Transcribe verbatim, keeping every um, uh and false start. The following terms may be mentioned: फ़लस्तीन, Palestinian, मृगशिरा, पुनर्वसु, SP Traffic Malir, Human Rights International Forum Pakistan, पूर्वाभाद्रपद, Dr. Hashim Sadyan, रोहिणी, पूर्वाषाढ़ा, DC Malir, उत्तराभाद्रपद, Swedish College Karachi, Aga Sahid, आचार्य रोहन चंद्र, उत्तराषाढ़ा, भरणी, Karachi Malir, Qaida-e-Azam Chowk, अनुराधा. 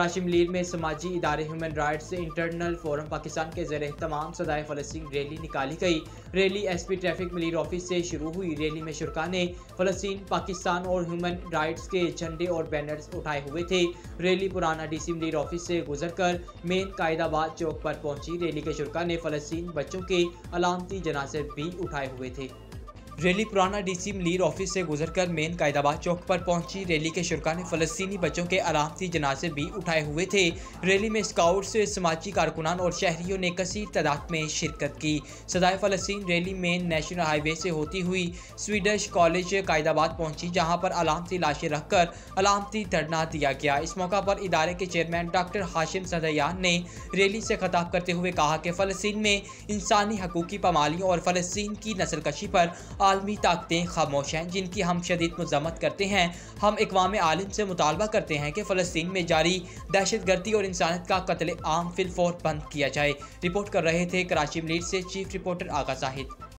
कराची मलीर में समाजी इदारे human rights internal forum Pakistan के ज़रिए तमाम सदाए फ़लस्तीन रैली निकाली गई। Rally SP traffic Malir office से शुरू हुई। रैली में शुरका ने फ़लस्तीन, पाकिस्तान और ह्यूमन राइट्स के झंडे और बैनर्स उठाए हुए थे। रैली पुराना डीसी मलीर ऑफिस से गुजरकर मेन कायदाबाद चौक पर पहुंची। रैली के शुरका ने फ़लस्तीन बच्चों के अलामती जनाजे भी उठाए हुए थे। रैली पुराना डीसी मलीर ऑफिस से गुजरकर मेन कायदाबाद चौक पर पहुंची। रैली के शुरका ने फ़लस्तीनी बच्चों के अलामती जनाजे भी उठाए हुए थे। रैली में स्काउट्स, समाजी कारकुनान और शहरियों ने कसीर तादाद में शिरकत की। सदाए फ़लस्तीन रैली में नेशनल हाईवे से होती हुई स्वीडिश कॉलेज कायदाबाद पहुंची, जहां पर अलामती लाशें रखकर अलामती धरना दिया गया। इस मौका पर इदारे के चेयरमैन डॉक्टर हाशिम सदयान ने रैली से खिताब करते हुए कहा कि फ़लस्तीन में इंसानी हकूक़ की पामाली और फ़लस्तीन की नस्लकशी पर आलमी ताकतें खामोश हैं, जिनकी हम शदीद मजम्मत करते हैं। हम इक़्वाम आलम से मुतालबा करते हैं कि फ़लस्तीन में जारी दहशत गर्दी और इंसानियत का कत्ल आम फिलफौर बंद किया जाए। रिपोर्ट कर रहे थे कराची मलीर से चीफ रिपोर्टर आगा साहिद।